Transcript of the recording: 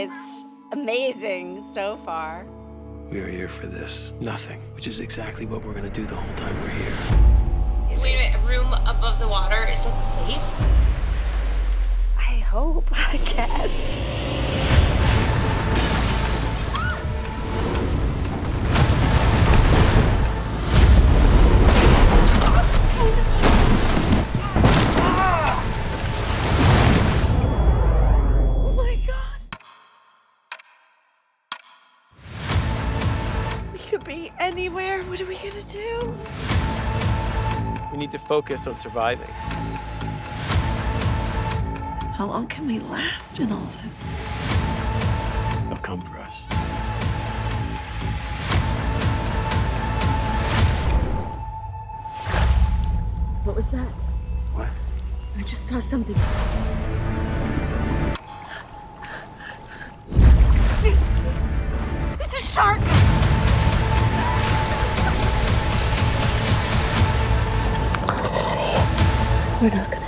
It's amazing so far. We are here for this. Nothing, which is exactly what we're going to do the whole time we're here. Wait a minute, a room above the water, is that safe? I hope, I guess. Could be anywhere. What are we gonna do? We need to focus on surviving. How long can we last in all this? They'll come for us. What was that? What? I just saw something. It's a shark! We're not gonna